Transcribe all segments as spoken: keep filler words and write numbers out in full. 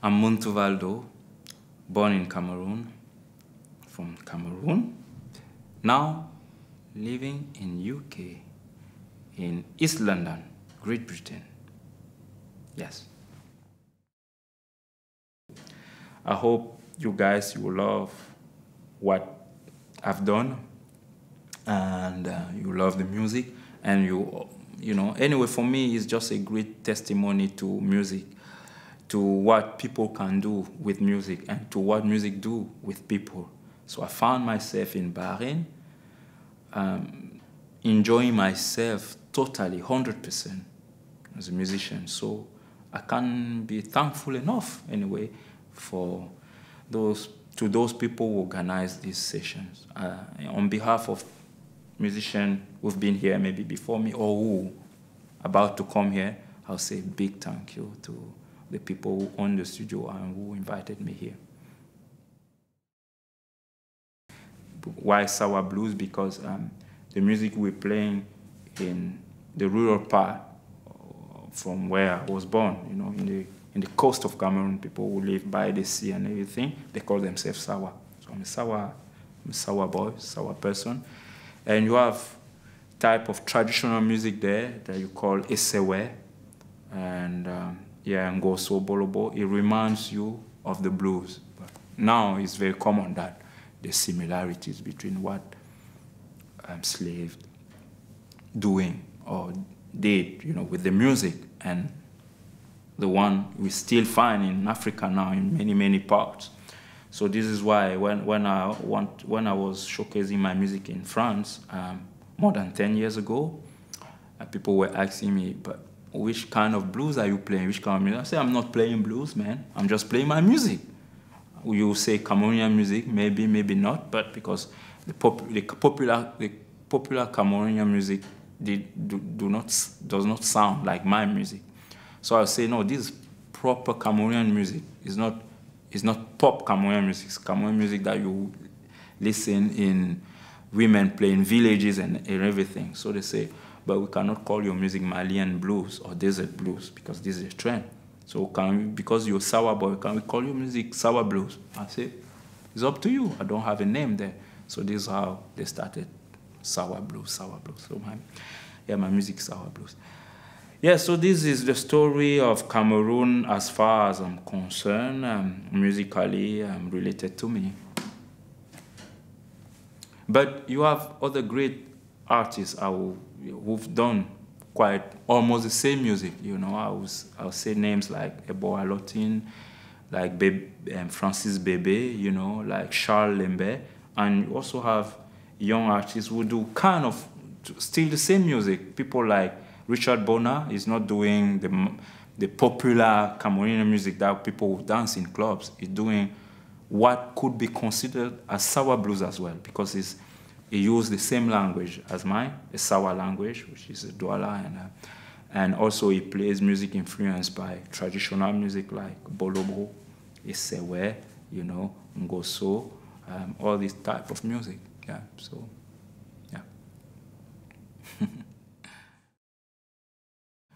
I'm Muntu Valdo, born in Cameroon, from Cameroon, now living in U K, in East London, Great Britain. Yes. I hope you guys will love what I've done, and uh, you love the music, and you, you know, anyway, for me, it's just a great testimony to music, to what people can do with music, and to what music do with people. So I found myself in Bahrain, um, enjoying myself totally, one hundred percent as a musician. So I can be thankful enough, anyway, for those to those people who organize these sessions. Uh, on behalf of musicians who've been here maybe before me or who about to come here, I'll say a big thank you to the people who own the studio and who invited me here. Why Sawa Blues? Because um, the music we're playing in the rural part from where I was born, you know, in the in the coast of Cameroon, people who live by the sea and everything, they call themselves Sawa. So I'm a Sawa, I'm a Sawa boy, Sawa person. And you have type of traditional music there that you call esewe, and um, yeah, Ngoso, Bolobo. It reminds you of the blues. But now it's very common that the similarities between what um, slaves doing or did, you know, with the music and the one we still find in Africa now in many, many parts. So this is why when, when, I, want, when I was showcasing my music in France um, more than ten years ago, uh, people were asking me, but which kind of blues are you playing? Which kind of music? I say, I'm not playing blues, man. I'm just playing my music. You say Cameroonian music, maybe, maybe not, but because the, pop the, popular, the popular Cameroonian music did, do, do not, does not sound like my music. So I say, no, this is proper Cameroonian music. It's not, it's not pop Cameroonian music. It's Cameroonian music that you listen in women playing villages and, and everything. So they say, but we cannot call your music Malian blues or desert blues because this is a trend. So can we, because you're Sawa boy, can we call your music Sawa blues? I say, it's up to you. I don't have a name there. So this is how they started Sawa blues, Sawa blues. So my, yeah, my music Sawa blues. Yeah, so this is the story of Cameroon as far as I'm concerned, um, musically um, related to me. But you have other great artists who, who've done quite almost the same music, you know. I was, I'll say names like Ebo Alotin, like Be um, Francis Bebe, you know, like Charles Lembe, and you also have young artists who do kind of still the same music, people like Richard Bona is not doing the, the popular Cameroonian music that people dance in clubs. He's doing what could be considered as Sawa blues as well, because he's, he used the same language as mine, the Sawa language, which is a Duala, and, uh, and also he plays music influenced by traditional music like Bolobo, esewe, you know, Ngoso, um, all this type of music. Yeah, so, yeah.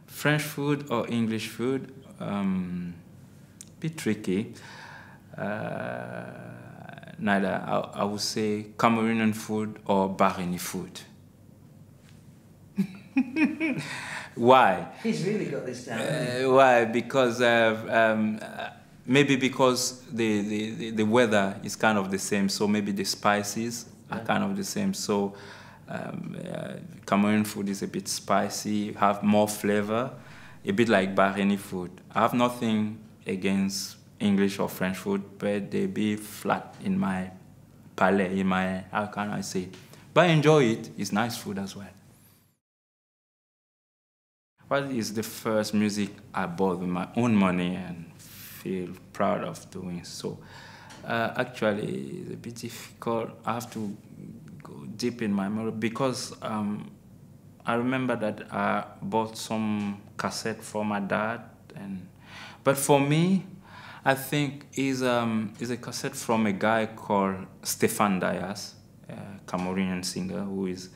French food or English food, um, a bit tricky. Uh, neither, I, I would say Cameroonian food or Bahraini food. Why? He's really got this down. Uh, why? Because uh, um, maybe because the, the, the weather is kind of the same, so maybe the spices yeah. are kind of the same. So. Um, uh, Cameroon food is a bit spicy, have more flavor, a bit like Bahraini food. I have nothing against English or French food, but they be flat in my palate, in my, how can I say it? But I enjoy it, it's nice food as well. What is the first music I bought with my own money and feel proud of doing so? Uh, actually, it's a bit difficult, I have to deep in my memory because um, I remember that I bought some cassette for my dad, and but for me, I think is um, is a cassette from a guy called Stefan Dias, a Cameroonian singer who is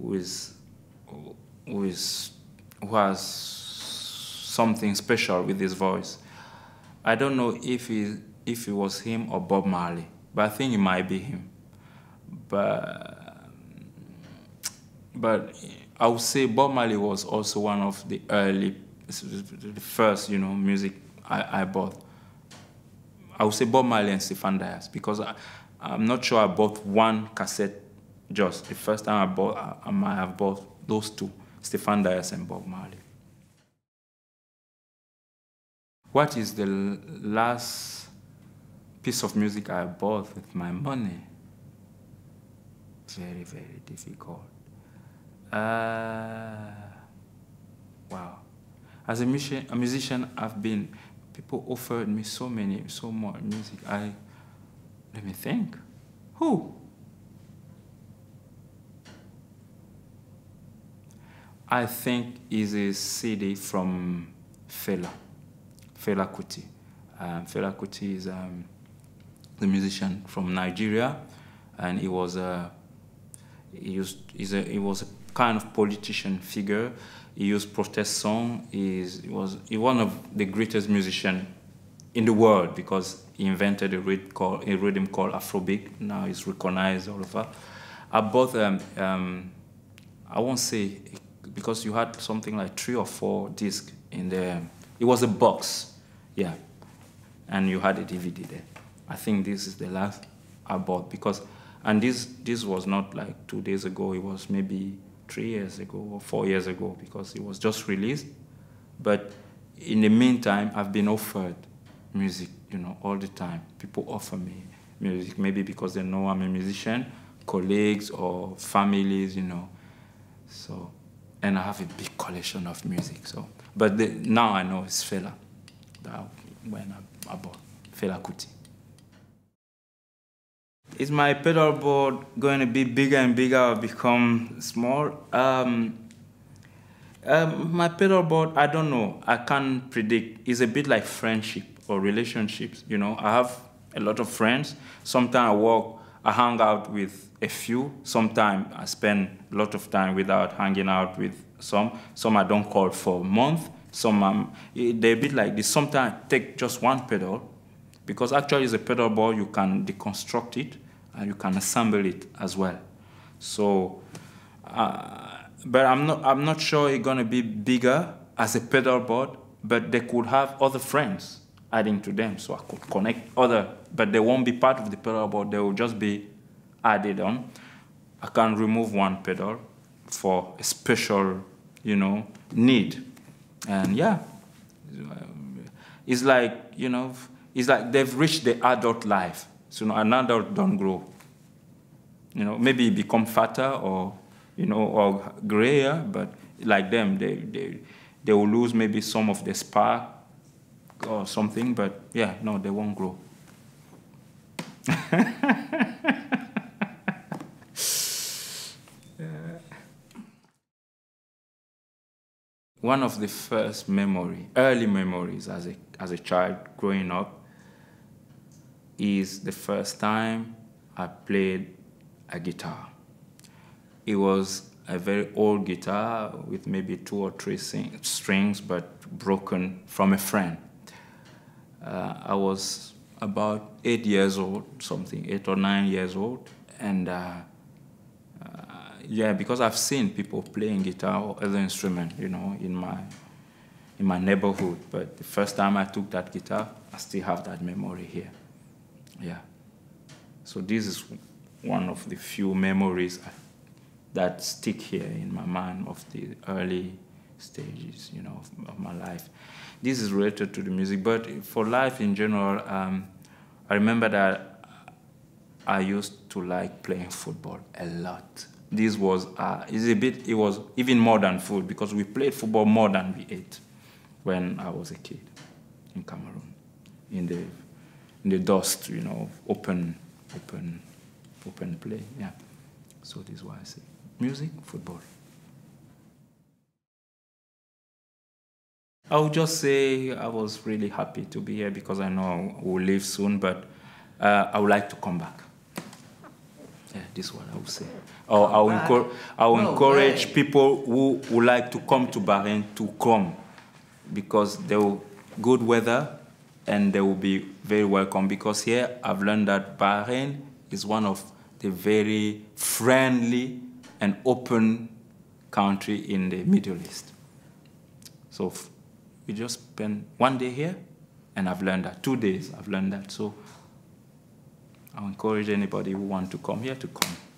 who is who is who has something special with his voice. I don't know if he, if it was him or Bob Marley, but I think it might be him. But, but I would say Bob Marley was also one of the early, the first, you know, music I, I bought. I would say Bob Marley and Stefan Dias, because I, I'm not sure I bought one cassette just. The first time I bought, I, I might have bought those two, Stefan Dias and Bob Marley. What is the last piece of music I bought with my money? Very, very difficult. Uh, wow. As a musician, a musician, I've been, people offered me so many, so much music. I, let me think. Who? I think is a C D from Fela. Fela Kuti. Um, Fela Kuti is um, the musician from Nigeria, and he was a he used he's a he was a kind of politician figure. He used protest song. He's, he was he one of the greatest musicians in the world because he invented a rhythm called a rhythm called Afrobeat. Now it's recognized all over. I bought um, um I won't say because you had something like three or four discs in there. It was a box. Yeah, and you had a D V D there. I think this is the last I bought because, and this this was not like two days ago. It was maybe three years ago or four years ago because it was just released. But in the meantime, I've been offered music, you know, all the time. People offer me music, maybe because they know I'm a musician, colleagues or families, you know. So, and I have a big collection of music. So, but the, now I know it's Fela. That when I, I bought Fela Kuti. Is my pedal board going to be bigger and bigger or become small? Um, um, my pedal board, I don't know. I can't predict. It's a bit like friendship or relationships. You know, I have a lot of friends. Sometimes I walk, I hang out with a few. Sometimes I spend a lot of time without hanging out with some. Some I don't call for a month. Some um, they're a bit like this. Sometimes I take just one pedal, because actually it's a pedal board. You can deconstruct it and you can assemble it as well. So, uh, but I'm not. I'm not sure it's gonna be bigger as a pedal board. But they could have other friends adding to them, so I could connect other. But they won't be part of the pedal board. They will just be added on. I can remove one pedal for a special, you know, need. And yeah, it's like, you know, it's like they've reached the adult life. So, you know, an adult don't grow. You know, maybe become fatter or, you know, or grayer, but like them, they, they, they will lose maybe some of the spark or something, but yeah, no, they won't grow. One of the first memory, early memories as a, as a child growing up is the first time I played a guitar. It was a very old guitar with maybe two or three strings, but broken from a friend. Uh, I was about eight years old, something, eight or nine years old, and uh, yeah, because I've seen people playing guitar or other instrument, you know, in my in my neighborhood. But the first time I took that guitar, I still have that memory here. Yeah. So this is one of the few memories I, that stick here in my mind of the early stages, you know, of, of my life. This is related to the music, but for life in general, um, I remember that I used to like playing football a lot. This was uh, is a bit. It was even more than food because we played football more than we ate when I was a kid in Cameroon, in the in the dust, you know, open, open, open play. Yeah. So this is why I say music, football. I would just say I was really happy to be here because I know we'll leave soon, but uh, I would like to come back. Yeah, this is what I would say. Or I will, encourage, I will no encourage way. people who would like to come to Bahrain to come because there will good weather, and they will be very welcome, because here I've learned that Bahrain is one of the very friendly and open country in the Middle East. So we just spent one day here, and I've learned that. Two days, I've learned that. So I encourage anybody who wants to come here to come.